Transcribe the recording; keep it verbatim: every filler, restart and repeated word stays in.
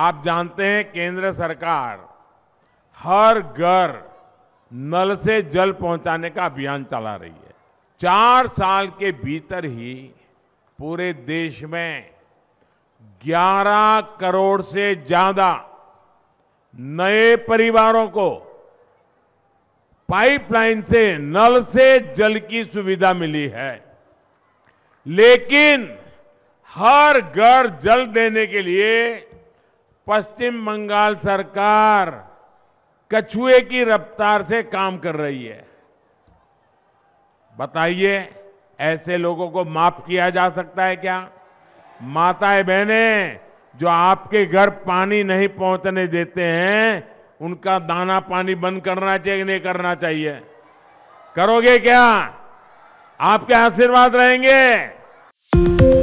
आप जानते हैं केंद्र सरकार हर घर नल से जल पहुंचाने का अभियान चला रही है। चार साल के भीतर ही पूरे देश में ग्यारह करोड़ से ज्यादा नए परिवारों को पाइपलाइन से नल से जल की सुविधा मिली है, लेकिन हर घर जल देने के लिए पश्चिम बंगाल सरकार कछुए की रफ्तार से काम कर रही है। बताइए, ऐसे लोगों को माफ किया जा सकता है क्या? माताएं बहनें जो आपके घर पानी नहीं पहुंचने देते हैं, उनका दाना पानी बंद करना चाहिए नहीं करना चाहिए? करोगे क्या? आपके आशीर्वाद रहेंगे।